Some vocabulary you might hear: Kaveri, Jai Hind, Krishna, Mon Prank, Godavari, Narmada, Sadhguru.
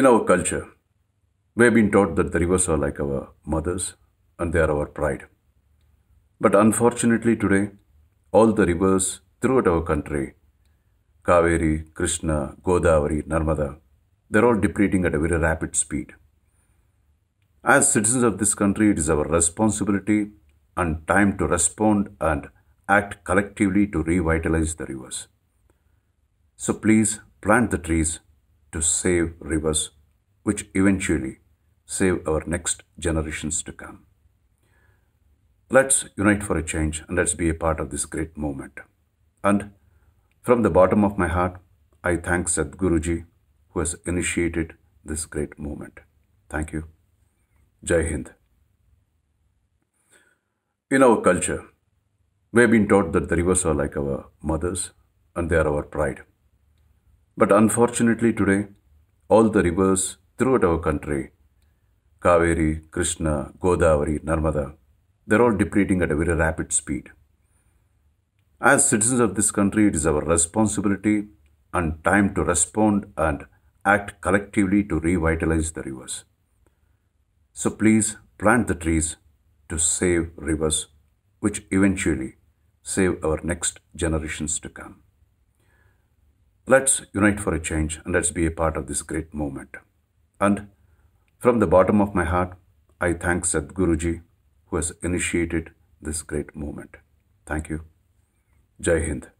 In our culture, we have been taught that the rivers are like our mothers and they are our pride. But unfortunately today, all the rivers throughout our country, Kaveri, Krishna, Godavari, Narmada, they are all depleting at a very rapid speed. As citizens of this country, it is our responsibility and time to respond and act collectively to revitalize the rivers. So please plant the trees to save rivers, which eventually save our next generations to come. Let's unite for a change and let's be a part of this great movement. And from the bottom of my heart, I thank Sadhguruji who has initiated this great movement. Thank you. Jai Hind. In our culture, we have been taught that the rivers are like our mothers and they are our pride. But unfortunately today, all the rivers throughout our country, Kaveri, Krishna, Godavari, Narmada, they're all depleting at a very rapid speed. As citizens of this country, it is our responsibility and time to respond and act collectively to revitalize the rivers. So please plant the trees to save rivers, which eventually save our next generations to come. Let's unite for a change and let's be a part of this great movement. And from the bottom of my heart, I thank Sadhguruji who has initiated this great movement. Thank you. Jai Hind.